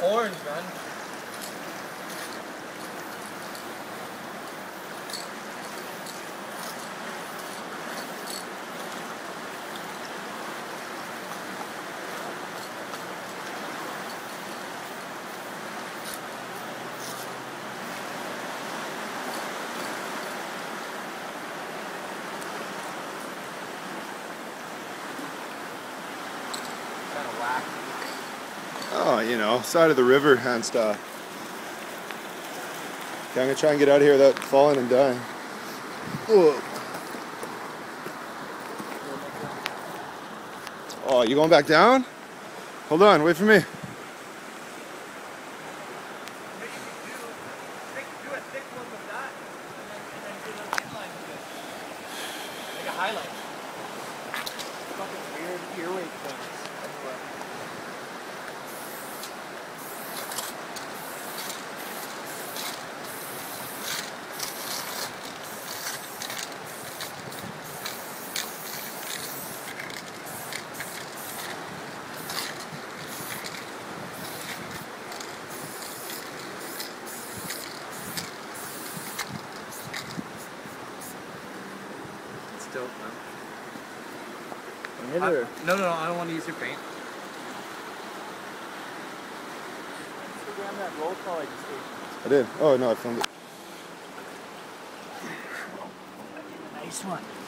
Yeah, orange, man. Oh, you know, side of the river and stuff. Okay, I'm gonna try and get out of here without falling and dying. Whoa. Oh, you going back down? Hold on, wait for me. Do a thick one with that, and then do an inline with it. Like a highlight. Fucking weird earwig things. Dope, man. No, I don't want to use your paint. I did. Oh, no, I filmed it. Nice one.